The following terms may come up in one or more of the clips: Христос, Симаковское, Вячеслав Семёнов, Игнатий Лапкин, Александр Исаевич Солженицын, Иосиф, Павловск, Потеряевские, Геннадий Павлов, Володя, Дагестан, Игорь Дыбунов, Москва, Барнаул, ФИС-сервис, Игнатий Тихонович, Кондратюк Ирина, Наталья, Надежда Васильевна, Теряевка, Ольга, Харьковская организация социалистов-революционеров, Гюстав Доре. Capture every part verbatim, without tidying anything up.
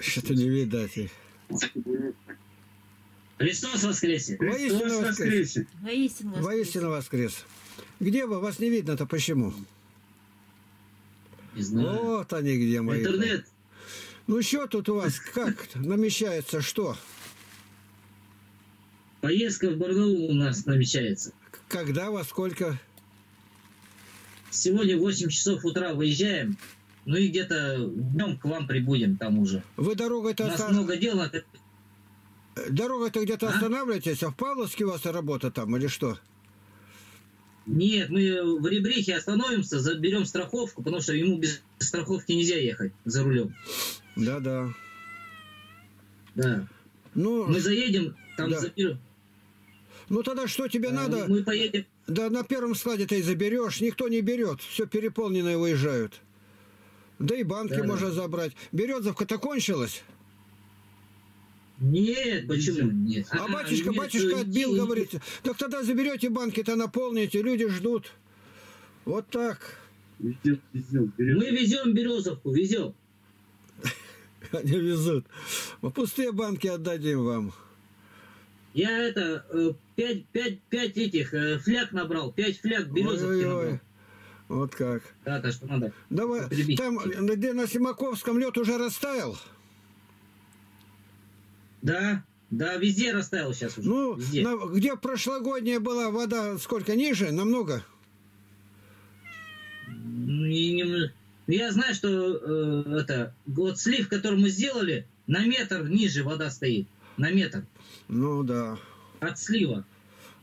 Что-то не видать их. Христос воскресе! Христос воскресе! Воистину воскресе! Воистину воскрес! Где вы? Вас не видно-то почему? Не знаю. Вот они где мои. Интернет! Ну что тут у вас? Как намечается? Что? Поездка в Барнаул у нас намечается. Когда? Во сколько? Сегодня в восемь часов утра выезжаем. Ну и где-то днем к вам прибудем там уже. Вы дорогой-то... У нас остан... много дел. А... Дорогой-то где-то а? останавливаетесь? А в Павловске у вас работа там или что? Нет, мы в Ребрихе остановимся, заберем страховку, потому что ему без страховки нельзя ехать за рулем. Да-да. Да. Ну, мы заедем, там да. заберем. Ну тогда что тебе а, надо? Мы поедем. Да на первом складе ты и заберешь, никто не берет, все переполненное выезжают. Да и банки да, можно да. забрать. Березовка-то кончилась? Нет, почему? Нет. А, а батюшка, нет, батюшка отбил, нет, говорит, нет. Так тогда заберете банки-то, наполните, люди ждут. Вот так. Везем, везем, мы везем березовку, везем. Они везут. Мы пустые банки отдадим вам. Я это, пять, пять, пять этих фляг набрал, пять фляг березовки набрал. Вот как. Да, то, что надо. Давай. Там, где на Симаковском лед уже растаял? Да, да, везде растаял сейчас уже. Ну, на, где прошлогодняя была вода, сколько ниже, намного? Не, не, я знаю, что э, это вот слив, который мы сделали, на метр ниже вода стоит, на метр. Ну да. От слива.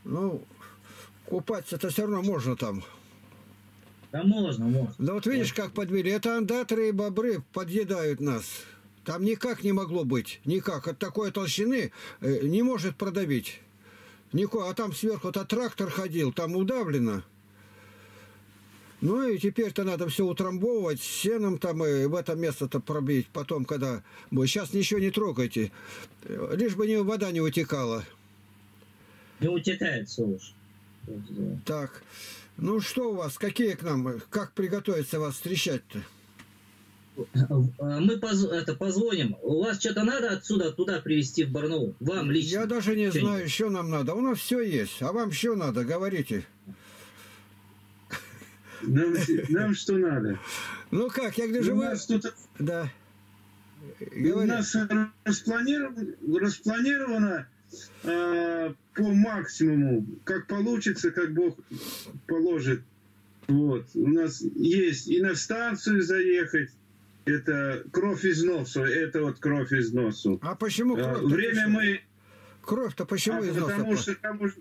Ну, купаться-то все равно можно там. Да можно, можно. Да вот видишь, как подвели. Это андатры и бобры подъедают нас. Там никак не могло быть. Никак. От такой толщины не может продавить. Никого. А там сверху-то трактор ходил. Там удавлено. Ну и теперь-то надо все утрамбовывать. Сеном там и в это место-то пробить. Потом, когда... Сейчас ничего не трогайте. Лишь бы не, вода не утекала. Не утекает, слушай. Так. Ну что у вас? Какие к нам? Как приготовиться вас встречать-то? Мы поз... это, позвоним. У вас что-то надо отсюда туда привезти в Барнаул? Вам лично? Я даже не знаю, что нам надо. У нас все есть. А вам что надо? Говорите. Нам, нам что надо? Ну как, я где же вы... Да. У нас распланировано, распланировано э, по максимуму. Как получится, как Бог положит. Вот. У нас есть и на станцию заехать, это кровь из носу, это вот кровь из носу. А почему кровь? А, время почему? мы... Кровь-то почему а, из носа? Потому что там уже...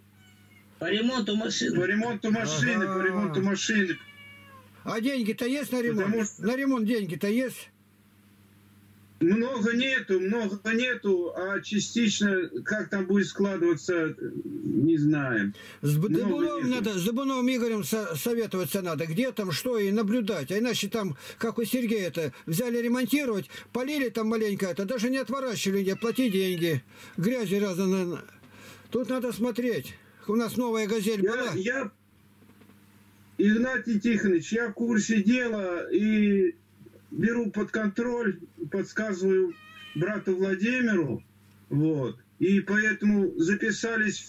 По ремонту машины. По ремонту машины, ага. по ремонту машины. А деньги-то есть на ремонт? Потому... На ремонт деньги-то есть? Много нету, много нету, а частично, как там будет складываться, не знаем. С Дыбуновым надо, с Дыбуновым Игорем со советоваться надо, где там, что, и наблюдать. А иначе там, как у Сергея это, взяли ремонтировать, полили там маленько это, даже не отворачивали, плати деньги, грязи разные. Тут надо смотреть. У нас новая газель я, была. Я, Игнатий Тихонович, я в курсе дела и... Беру под контроль, подсказываю брату Владимиру, вот, и поэтому записались в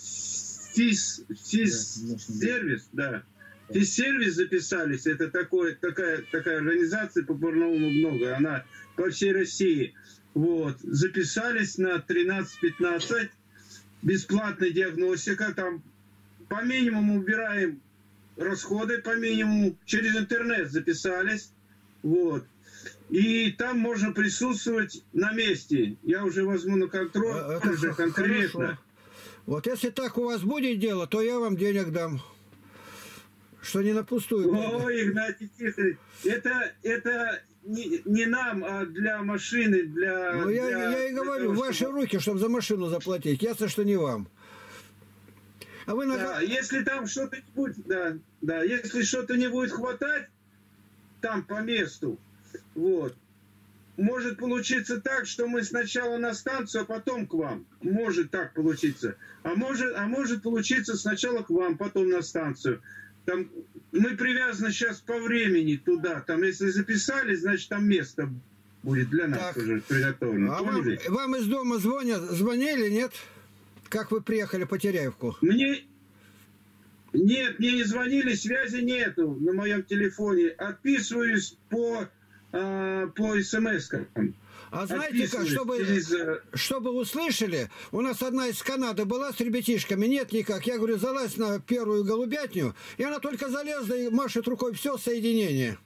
ФИС-сервис, да, ФИС-сервис записались, это такое, такая, такая организация по Барнаулу много, она по всей России, вот, записались на тринадцать пятнадцать, бесплатная диагностика, там по минимуму убираем расходы, по минимуму, через интернет записались, вот. И там можно присутствовать на месте. Я уже возьму на контроль, это уже конкретно. Хорошо. Вот если так у вас будет дело, то я вам денег дам. Что не на пустую. Ой, Игнатий Тихонович, это, это не, не нам, а для машины, для... Ну, я, для, я и говорю, в ваши чтобы... руки, чтобы за машину заплатить. Ясно, что не вам. А вы на... да, если там что-то не будет, да, да, если что-то не будет хватать, там по месту. Вот. Может получиться так, что мы сначала на станцию, а потом к вам. Может так получиться. А может, а может получиться сначала к вам, потом на станцию. Там, мы привязаны сейчас по времени туда. Там, если записали, значит, там место будет для нас так. уже приготовлено. А вам, вам из дома звонят, звонили, нет? Как вы приехали по Теряевку? Мне... Нет, мне не звонили, связи нету на моем телефоне. Отписываюсь по, э, по смс-кам. А знаете как, чтобы, через... чтобы услышали, у нас одна из Канады была с ребятишками, нет никак. Я говорю, залазь на первую голубятню, и она только залезла и машет рукой, все, соединение.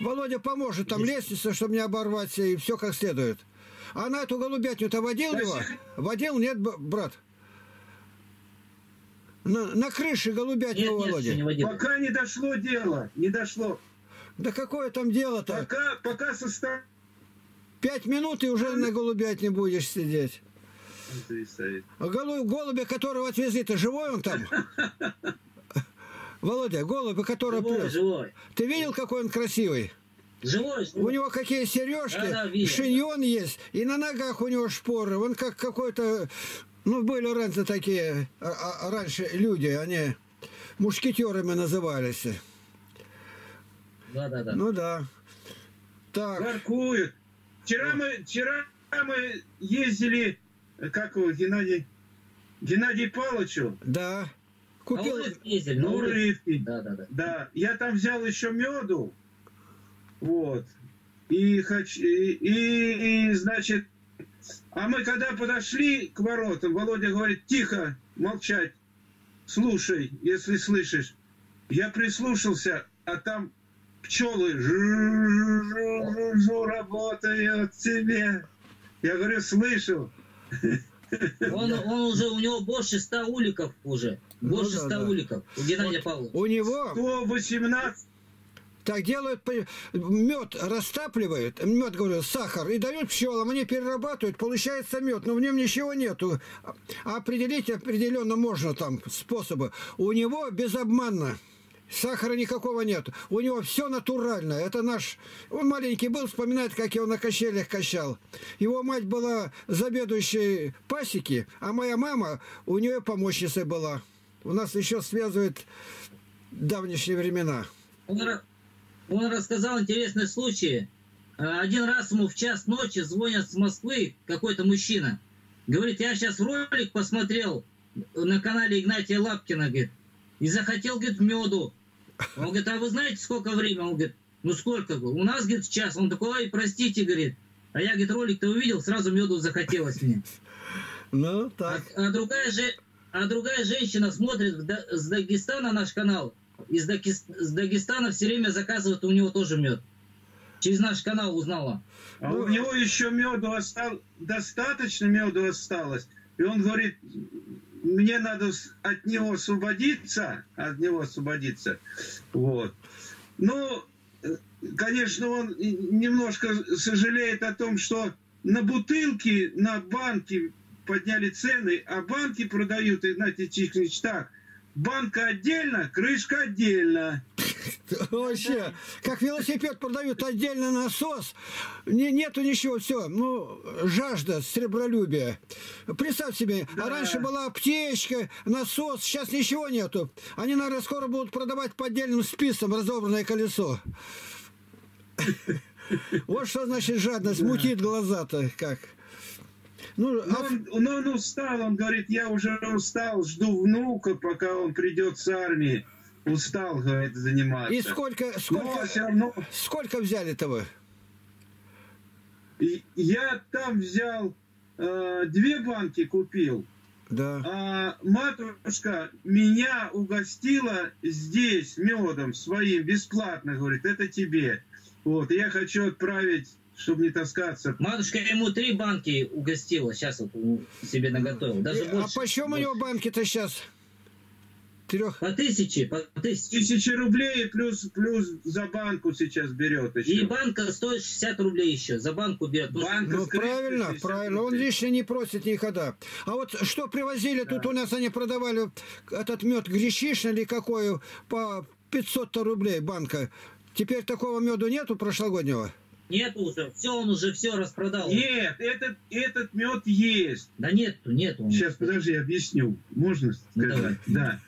Володя поможет, там есть лестница, чтобы не оборвать, и все как следует. А на эту голубятню-то водил его? Водил? Нет, брат? На, на крыше голубятню, Володя. Не пока не дошло дело, не дошло. Да какое там дело-то? Пока, пока состав... Пять минут и уже на голубятне будешь сидеть. А голубя, которого отвезли-то, живой он там? Володя, голубя, которого плюс. Ты видел, какой он красивый? Живой, живой. У него какие сережки, да, да, шиньон есть, и на ногах у него шпоры. Он как какой-то... Ну, были раньше такие, а, а, раньше люди, они мушкетерами назывались. Да, да, да. Ну да. Так. Воркуют. Вчера мы, вчера мы ездили, как его, Геннадий, Геннадий Павловичу. Да. Купил. На урывки ездили, на урывки. Да, да, да. Да. Я там взял еще меду. Вот. И, и, и, и значит, а мы когда подошли к воротам, Володя говорит, тихо, молчать, слушай, если слышишь. Я прислушался, а там... Пчелы жужу работают тебе. Я говорю, слышал. Он, он уже, у него больше ста уликов уже. Больше ста ну, да, да. уликов. У Геннадия вот Павлова. У него сто восемнадцать. Так делают, мед растапливают, мед, говорю, сахар, и дают пчелам, они перерабатывают, получается мед, но в нем ничего нету. Определить определенно можно там способы. У него безобманно. Сахара никакого нет. У него все натурально. Это наш... Он маленький был, вспоминает, как его на качелях качал. Его мать была заведующей пасеки, а моя мама у нее помощницей была. У нас еще связывают давнишние времена. Он, он рассказал интересный случай. Один раз ему в час ночи звонят с Москвы какой-то мужчина. Говорит, я сейчас ролик посмотрел на канале Игнатия Лапкина, говорит, и захотел, говорит, меду. Он говорит, а вы знаете, сколько времени? Он говорит, ну сколько? У нас, говорит, час. Он такой, ой, простите, говорит. А я, говорит, ролик-то увидел, сразу меду захотелось мне. Ну, так. А, а, другая, же, а другая женщина смотрит с Дагестана наш канал. Из Дагестана все время заказывают у него тоже мед. Через наш канал узнала. А ну, у него еще меду осталось, достаточно меду осталось. И он говорит... Мне надо от него освободиться, от него освободиться, вот. Ну, конечно, он немножко сожалеет о том, что на бутылки, на банки подняли цены, а банки продают, Игнатий Тихонович, так, банка отдельно, крышка отдельно. Вообще, как велосипед продают отдельно насос, не, нету ничего, все, ну, жажда, сребролюбие. Представь себе, да. А раньше была аптечка, насос, сейчас ничего нету. Они, наверное, скоро будут продавать по отдельным спискам разобранное колесо. Вот что значит жадность, мутит глаза-то как. Ну, но, он, но он устал, он говорит, я уже устал, жду внука, пока он придет с армии. Устал, говорит, заниматься. И сколько, сколько, равно... сколько взяли-то вы? Я там взял, э, две банки купил. Да. А матушка меня угостила здесь медом своим, бесплатно, говорит, это тебе. Вот, я хочу отправить, чтобы не таскаться. Матушка ему три банки угостила, сейчас вот себе наготовил. Даже а почему у него банки-то сейчас? Трех. По тысяче, по тысяче. Тысячи рублей плюс, плюс за банку сейчас берет. Еще. И банка стоит шестьдесят рублей еще. За банку берет. Банка ну, правильно, правильно. Рублей. Он лишнего не просит никогда. А вот что привозили, да. Тут у нас они продавали этот мед гречишный или какой по пятьсот рублей банка. Теперь такого меду нету прошлогоднего? Нет уже. Все, он уже все распродал. Нет, этот, этот мед есть. Да нет, нету. Сейчас, подожди, я объясню. Можно сказать? Ну, да.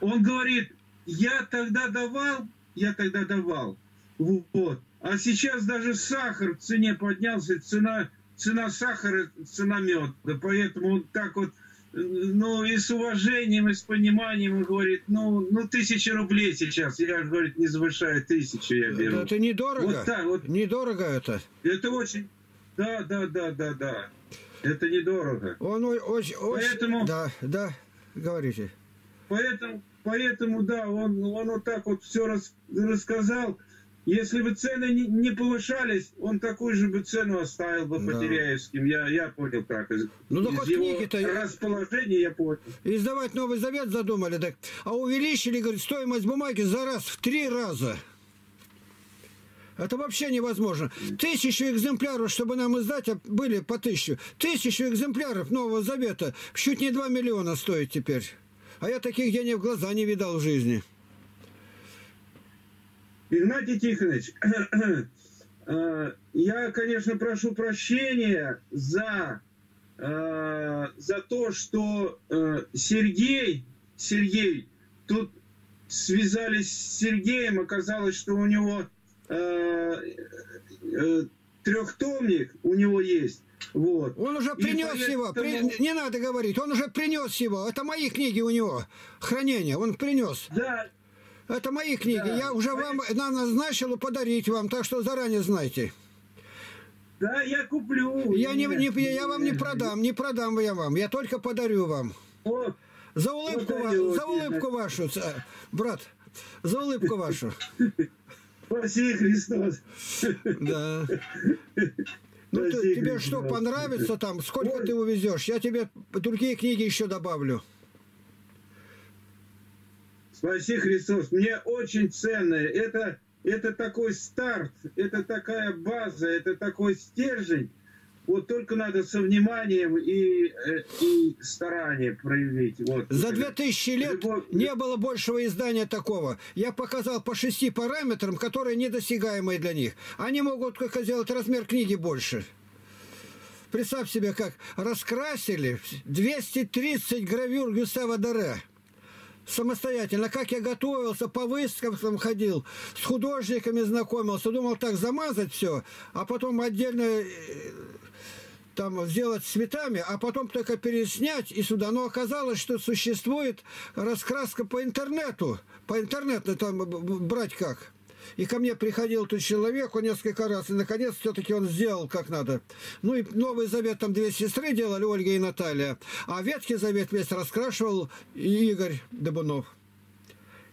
Он говорит, я тогда давал, я тогда давал, вот. А сейчас даже сахар в цене поднялся, цена, цена сахара, цена меда. Поэтому он так вот, ну и с уважением, и с пониманием, он говорит, ну, ну тысяча рублей сейчас, я, говорит, не завышаю тысячу, я беру. Это недорого, вот так, вот. Недорого это. Это очень, да, да, да, да, да, это недорого. Он очень, поэтому... да, да, говорите. Поэтому, поэтому да, он, он вот так вот все рас, рассказал. Если бы цены не повышались, он такую же бы цену оставил бы да. Потеряевским. Я, я понял так. Из, ну, из его расположения я понял. Издавать Новый Завет задумали. Так. А увеличили, говорит, стоимость бумаги за раз в три раза. Это вообще невозможно. Тысячу экземпляров, чтобы нам издать, были по тысячу. Тысячу экземпляров Нового Завета чуть не два миллиона стоит теперь. А я таких денег в глаза не видал в жизни. Игнатий Тихонович, я, конечно, прошу прощения за, за то, что Сергей, Сергей, тут связались с Сергеем, оказалось, что у него трехтомник, у него есть. Вот. Он уже принес поэтому... его, при... не надо говорить, он уже принес его, это мои книги у него, хранение, он принес. Да. Это мои книги. Да. Я уже вам назначил подарить вам, так что заранее знайте. Да, я куплю. Я, не, не, я вам не продам, не продам я вам. Я только подарю вам. Вот. За улыбку, вот ва за улыбку вашу, брат. За улыбку вашу. Спаси Христос. Да. Ну, ты, тебе что, понравится там? Сколько вот. Ты увезешь? Я тебе другие книги еще добавлю. Спаси Христос. Мне очень ценное. Это, это такой старт, это такая база, это такой стержень. Вот только надо со вниманием и, и старанием проявить. Вот. За две тысячи лет Любовь... не было большего издания такого. Я показал по шести параметрам, которые недосягаемые для них. Они могут только сделать размер книги больше. Представь себе, как раскрасили двести тридцать гравюр Гюстава Доре. Самостоятельно, как я готовился, по выставкам ходил, с художниками знакомился, думал так замазать все, а потом отдельно там сделать цветами, а потом только переснять и сюда. Но оказалось, что существует раскраска по интернету, по интернету там брать как. И ко мне приходил тот человек, он несколько раз, и наконец все-таки он сделал как надо. Ну и Новый Завет там две сестры делали, Ольга и Наталья, а Ветхий Завет весь раскрашивал Игорь Дыбунов.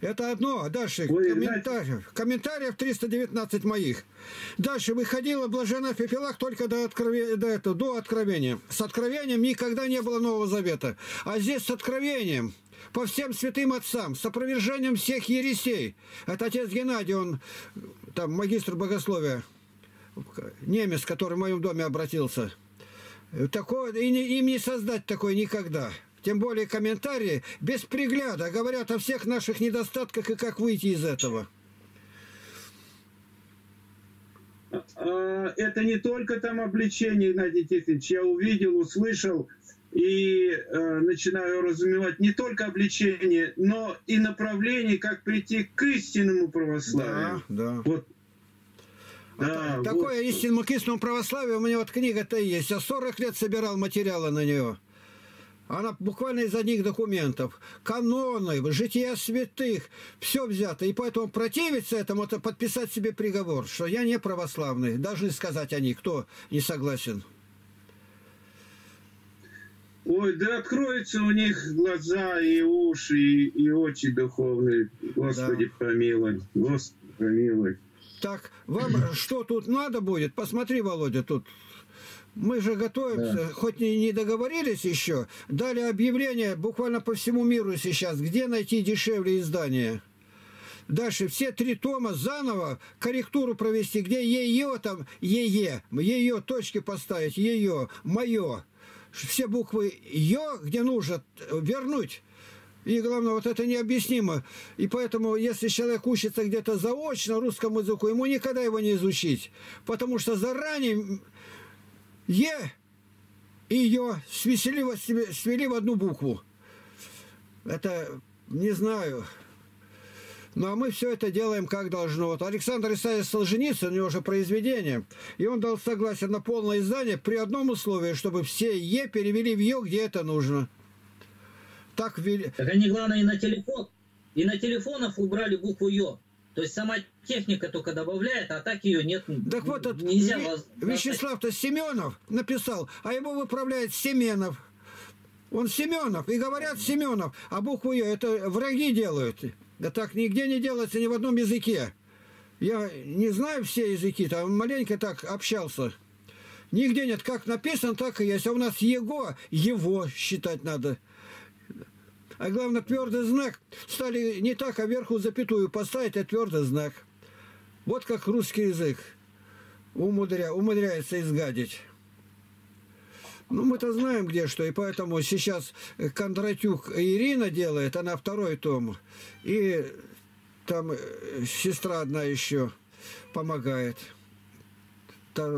Это одно, а дальше Ой, комментариев, комментариев триста девятнадцать моих. Дальше выходила Блаженная Фефилах только до, откровения, до, этого, до Откровения. С Откровением никогда не было Нового Завета. А здесь с Откровением, по всем святым отцам, с опровержением всех ересей. Это отец Геннадий, он там магистр богословия, немец, который в моем доме обратился. Такое, им не создать такое никогда. Тем более комментарии без пригляда говорят о всех наших недостатках и как выйти из этого. Это не только там обличение, Геннадий Тихонович. Я увидел, услышал и э, начинаю разумевать не только обличение, но и направление, как прийти к истинному православию. Да, да. Вот. Да, такое вот. Истинному к истинному православию у меня вот книга-то есть. Я сорок лет собирал материалы на нее. Она буквально из одних документов. Каноны, жития святых, все взято. И поэтому противиться этому, это подписать себе приговор, что я не православный. Должны сказать они, кто не согласен. Ой, да откроются у них глаза и уши, и, и очи духовные. Господи, да. Помилуй. Господи, помилуй. Так, вам что тут надо будет? Посмотри, Володя, тут... Мы же готовимся, да. Хоть и не договорились еще, дали объявление буквально по всему миру сейчас, где найти дешевле издание. Дальше все три тома заново корректуру провести, где ее там, ее, ее точки поставить, ее, мое. Все буквы «ё», где нужно, вернуть. И главное, вот это необъяснимо. И поэтому, если человек учится где-то заочно русскому языку, ему никогда его не изучить. Потому что заранее... Е и ее свели, свели в одну букву. Это, не знаю, Ну, а мы все это делаем как должно. Вот Александр Исаевич Солженицын, у него же произведение, и он дал согласие на полное издание при одном условии, чтобы все «е» перевели в «ё», где это нужно. Так, вели... так они, главное, и на телефон, и на телефонах убрали букву «ё». То есть сама техника только добавляет, а так ее нет. Так вот, нельзя Ве... воз... Вячеслав-то Семёнов написал, а его выправляет Семенов. Он Семенов, и говорят Семенов, а букву «ё» это враги делают. Да так нигде не делается, ни в одном языке. Я не знаю все языки, там маленько так общался. Нигде нет, как написано, так и есть. А у нас «его», «его» считать надо. А главное, твердый знак стали не так, а вверху запятую поставить, а твердый знак. Вот как русский язык умудря... умудряется изгадить. Ну, мы-то знаем, где что, и поэтому сейчас Кондратюк Ирина делает, она второй том, и там сестра одна еще помогает.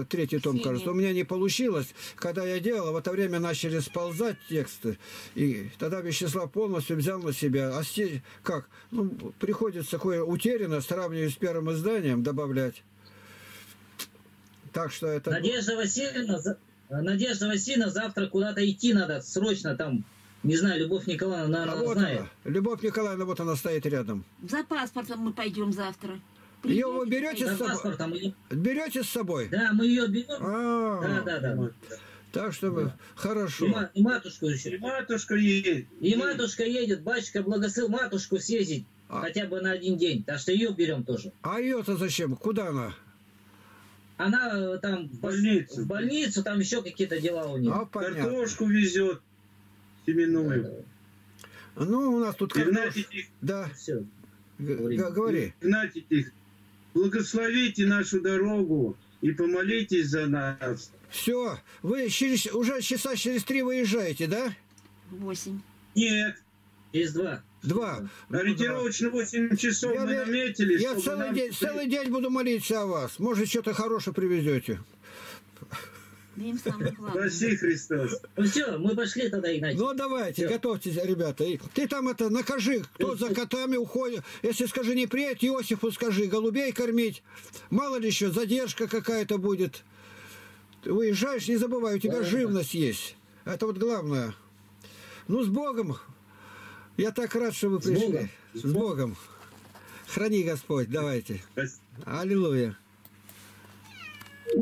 Третий том, кажется. У меня не получилось. Когда я делал, в это время начали сползать тексты. И тогда Вячеслав полностью взял на себя. А сти... как? Ну, приходится кое-утеряно, сравнивая с первым изданием, добавлять. Так что это... Надежда Васильевна, Надежда Васильевна, завтра куда-то идти надо. Срочно там, не знаю, Любовь Николаевна, она, а она вот знает. Она. Любовь Николаевна, вот она стоит рядом. За паспортом мы пойдем завтра. Ее вы берете с собой? Берете с собой? Да, мы ее берем. А -а -а. Да, да, да. Так что вы... да. Хорошо. И, ма и матушку еще. И матушка едет. И матушка едет. Батюшка благословил матушку съездить а. хотя бы на один день. Так что ее берем тоже. А ее-то зачем? Куда она? Она там в больницу. В больницу, там еще какие-то дела у нее. А, картошку везет семенную. Да, да. Ну, у нас тут картош... Да. Все. Говори. Игнатий, благословите нашу дорогу и помолитесь за нас. Все, вы через, уже часа через три выезжаете, да? Восемь. Нет. Через два. Два. Ориентировочно восемь часов я, мы наметили. Я целый, нам... день, целый день буду молиться о вас. Может, что-то хорошее привезете. Спаси Христос. Ну все, мы пошли тогда, Игнатий. Ну давайте, все. Готовьтесь, ребята. Ты там это, накажи, кто за котами уходит. Если скажи не приедет, Иосифу скажи, голубей кормить. Мало ли еще, задержка какая-то будет. Ты уезжаешь, не забывай, у тебя да, живность да. есть. Это вот главное. Ну с Богом. Я так рад, что вы пришли. С Богом. С Богом. Храни Господь, давайте. Аллилуйя.